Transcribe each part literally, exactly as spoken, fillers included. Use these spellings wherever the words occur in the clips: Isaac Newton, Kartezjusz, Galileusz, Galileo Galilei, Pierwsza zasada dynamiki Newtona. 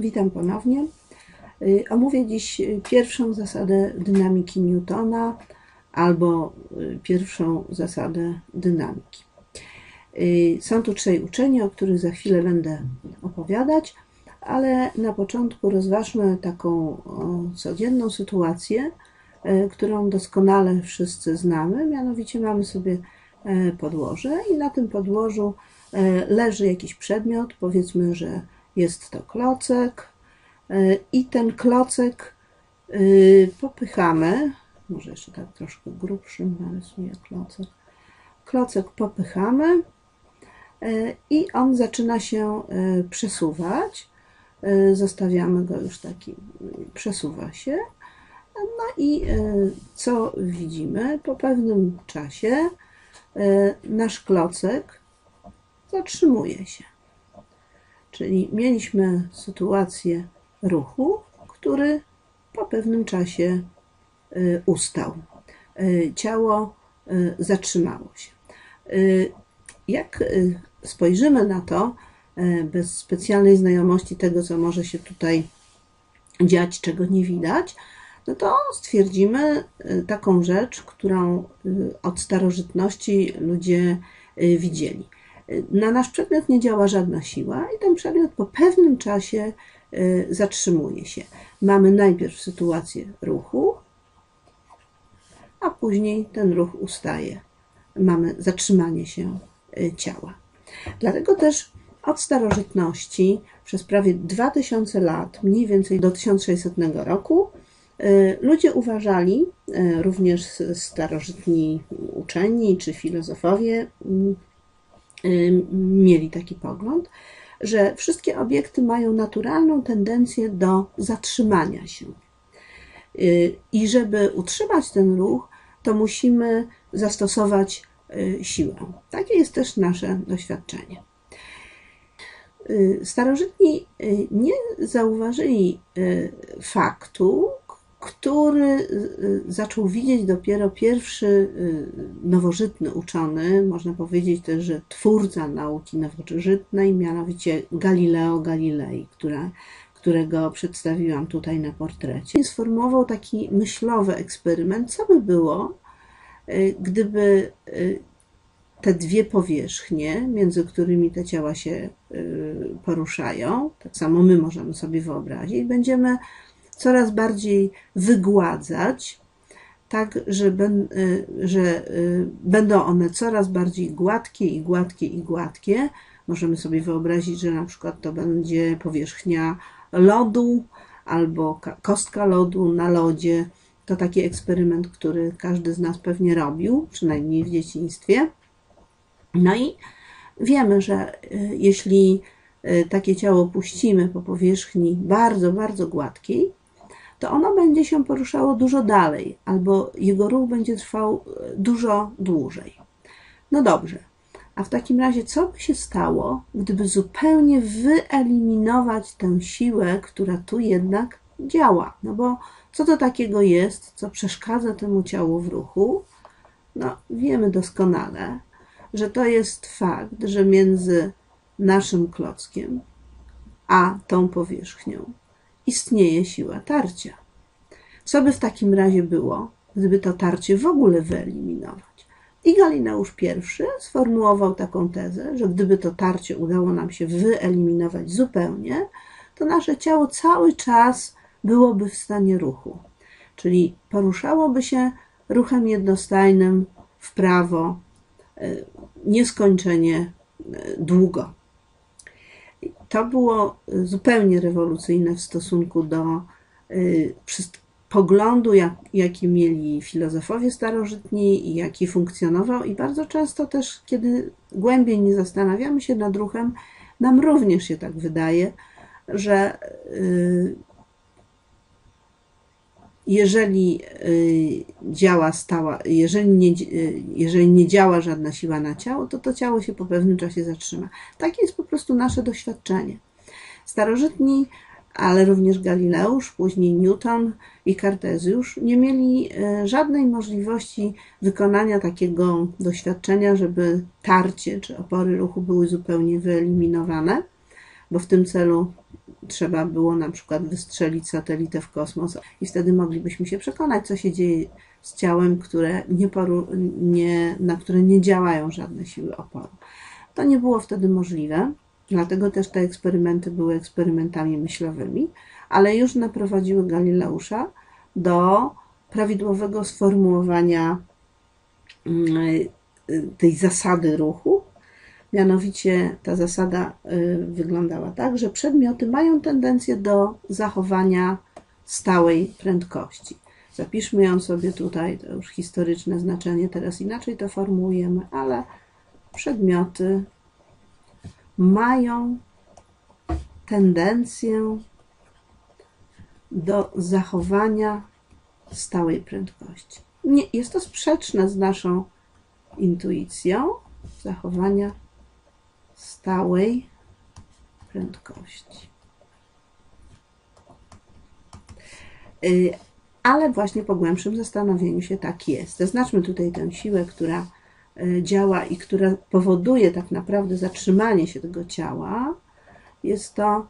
Witam ponownie. Omówię dziś pierwszą zasadę dynamiki Newtona albo pierwszą zasadę dynamiki. Są tu trzej uczenia, o których za chwilę będę opowiadać, ale na początku rozważmy taką codzienną sytuację, którą doskonale wszyscy znamy, mianowicie mamy sobie podłoże i na tym podłożu leży jakiś przedmiot, powiedzmy, że jest to klocek i ten klocek popychamy, może jeszcze tak troszkę grubszym narysuję klocek, klocek popychamy i on zaczyna się przesuwać, zostawiamy go już taki, przesuwa się, no i co widzimy? Po pewnym czasie nasz klocek zatrzymuje się. Czyli mieliśmy sytuację ruchu, który po pewnym czasie ustał. Ciało zatrzymało się. Jak spojrzymy na to bez specjalnej znajomości tego, co może się tutaj dziać, czego nie widać, no to stwierdzimy taką rzecz, którą od starożytności ludzie widzieli. Na nasz przedmiot nie działa żadna siła i ten przedmiot po pewnym czasie zatrzymuje się. Mamy najpierw sytuację ruchu, a później ten ruch ustaje. Mamy zatrzymanie się ciała. Dlatego też od starożytności przez prawie dwa tysiące lat, mniej więcej do tysiąc sześćsetnego roku, ludzie uważali, również starożytni uczeni czy filozofowie, mieli taki pogląd, że wszystkie obiekty mają naturalną tendencję do zatrzymania się. I żeby utrzymać ten ruch, to musimy zastosować siłę. Takie jest też nasze doświadczenie. Starożytni nie zauważyli faktu, który zaczął widzieć dopiero pierwszy nowożytny uczony, można powiedzieć też, że twórca nauki nowożytnej, mianowicie Galileo Galilei, która, którego przedstawiłam tutaj na portrecie. Sformułował taki myślowy eksperyment, co by było, gdyby te dwie powierzchnie, między którymi te ciała się poruszają, tak samo my możemy sobie wyobrazić, będziemy coraz bardziej wygładzać, tak, że, ben, że będą one coraz bardziej gładkie i gładkie i gładkie. Możemy sobie wyobrazić, że na przykład to będzie powierzchnia lodu albo kostka lodu na lodzie. To taki eksperyment, który każdy z nas pewnie robił, przynajmniej w dzieciństwie. No i wiemy, że jeśli takie ciało puścimy po powierzchni bardzo, bardzo gładkiej, to ono będzie się poruszało dużo dalej, albo jego ruch będzie trwał dużo dłużej. No dobrze, a w takim razie co by się stało, gdyby zupełnie wyeliminować tę siłę, która tu jednak działa? No bo co to takiego jest, co przeszkadza temu ciału w ruchu? No wiemy doskonale, że to jest fakt, że między naszym klockiem a tą powierzchnią istnieje siła tarcia. Co by w takim razie było, gdyby to tarcie w ogóle wyeliminować? I Galileusz pierwszy sformułował taką tezę, że gdyby to tarcie udało nam się wyeliminować zupełnie, to nasze ciało cały czas byłoby w stanie ruchu, czyli poruszałoby się ruchem jednostajnym w prawo nieskończenie długo. To było zupełnie rewolucyjne w stosunku do y, poglądu, jak, jaki mieli filozofowie starożytni i jaki funkcjonował. I bardzo często też, kiedy głębiej nie zastanawiamy się nad ruchem, nam również się tak wydaje, że y, jeżeli y, działa stała, jeżeli nie, y, jeżeli nie działa żadna siła na ciało, to to ciało się po pewnym czasie zatrzyma. Takie jest po prostu nasze doświadczenie. Starożytni, ale również Galileusz, później Newton i Kartezjusz nie mieli y, żadnej możliwości wykonania takiego doświadczenia, żeby tarcie czy opory ruchu były zupełnie wyeliminowane, bo w tym celu trzeba było na przykład wystrzelić satelitę w kosmos i wtedy moglibyśmy się przekonać, co się dzieje z ciałem, które nie poru, nie, na które nie działają żadne siły oporu. To nie było wtedy możliwe, dlatego też te eksperymenty były eksperymentami myślowymi, ale już naprowadziły Galileusza do prawidłowego sformułowania tej zasady ruchu. Mianowicie ta zasada wyglądała tak, że przedmioty mają tendencję do zachowania stałej prędkości. Zapiszmy ją sobie tutaj, to już historyczne znaczenie, teraz inaczej to formułujemy, ale przedmioty mają tendencję do zachowania stałej prędkości. Nie, jest to sprzeczne z naszą intuicją zachowania stałej prędkości. Ale właśnie po głębszym zastanowieniu się tak jest. Zaznaczmy tutaj tę siłę, która działa i która powoduje tak naprawdę zatrzymanie się tego ciała. Jest to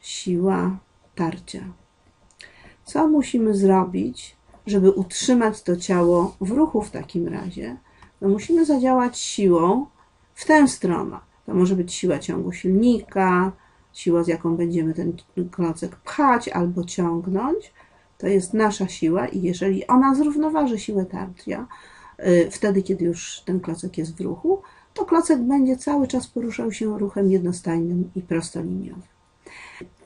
siła tarcia. Co musimy zrobić, żeby utrzymać to ciało w ruchu w takim razie? No musimy zadziałać siłą w tę stronę. To może być siła ciągu silnika, siła, z jaką będziemy ten klocek pchać albo ciągnąć. To jest nasza siła i jeżeli ona zrównoważy siłę tarcia, yy, wtedy, kiedy już ten klocek jest w ruchu, to klocek będzie cały czas poruszał się ruchem jednostajnym i prostoliniowym.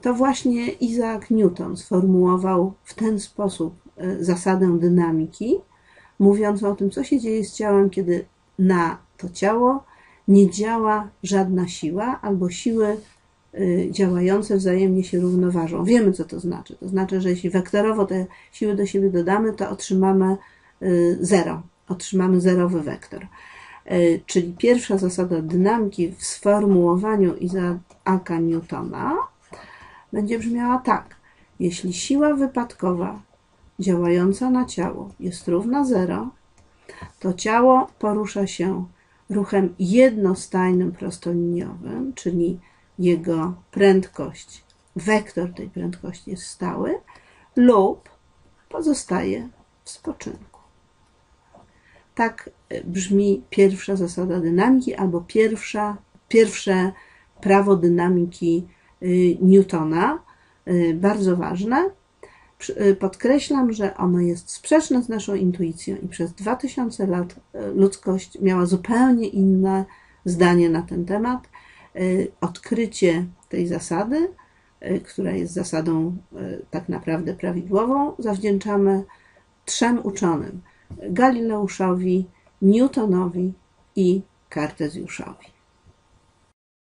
To właśnie Isaac Newton sformułował w ten sposób zasadę dynamiki, mówiąc o tym, co się dzieje z ciałem, kiedy na to ciało nie działa żadna siła, albo siły działające wzajemnie się równoważą. Wiemy, co to znaczy. To znaczy, że jeśli wektorowo te siły do siebie dodamy, to otrzymamy zero. Otrzymamy zerowy wektor. Czyli pierwsza zasada dynamiki w sformułowaniu Isaaca Newtona będzie brzmiała tak. Jeśli siła wypadkowa działająca na ciało jest równa zero, to ciało porusza się ruchem jednostajnym prostoliniowym, czyli jego prędkość, wektor tej prędkości jest stały lub pozostaje w spoczynku. Tak brzmi pierwsza zasada dynamiki albo pierwsza, pierwsze prawo dynamiki Newtona, bardzo ważne. Podkreślam, że ono jest sprzeczne z naszą intuicją i przez dwa tysiące lat ludzkość miała zupełnie inne zdanie na ten temat. Odkrycie tej zasady, która jest zasadą tak naprawdę prawidłową, zawdzięczamy trzem uczonym: Galileuszowi, Newtonowi i Kartezjuszowi.